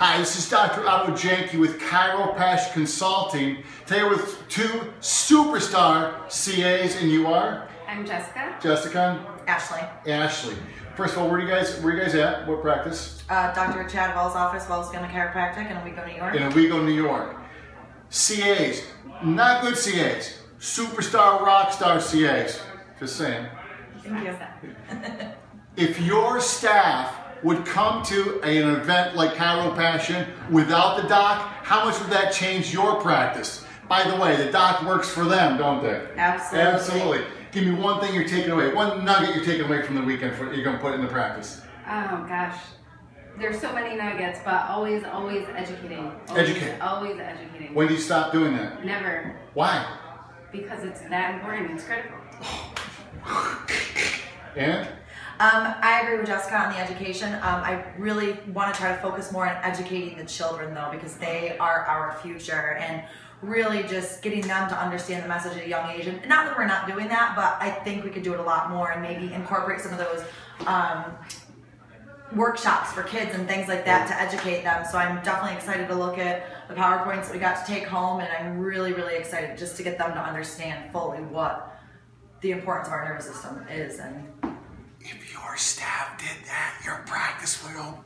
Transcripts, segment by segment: Hi, this is Dr. Janke with Chiropassion Consulting. Today we're with two superstar CAs, and you are? I'm Jessica. Jessica. Ashley. Ashley. First of all, where are you guys at? What practice? Dr. Chad Wall's office, Wall's Family Chiropractic in Owego, New York. In Owego, New York. CAs, not good CAs, superstar rock star CAs. Just saying. Thank you. If your staff would come to an event like Chiropassion without the doc, how much would that change your practice? By the way, the doc works for them, don't they? Absolutely. Absolutely. Give me one thing you're taking away, one nugget you're taking away from the weekend for you're going to put into practice. Oh, gosh. There's so many nuggets, but always educating. Always educating. When do you stop doing that? Never. Why? Because it's that important. It's critical. And? I agree with Jessica on the education. I really want to try to focus more on educating the children, though, because they are our future, and really just getting them to understand the message at a young age. And not that we're not doing that, but I think we could do it a lot more and maybe incorporate some of those workshops for kids and things like that to educate them. So I'm definitely excited to look at the PowerPoints we got to take home, and I'm really, really excited just to get them to understand fully what the importance of our nervous system is. And if your staff did that, your practice would go.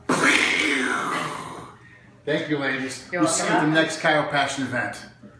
Thank you, ladies. We'll see you at the next Chiropassion event.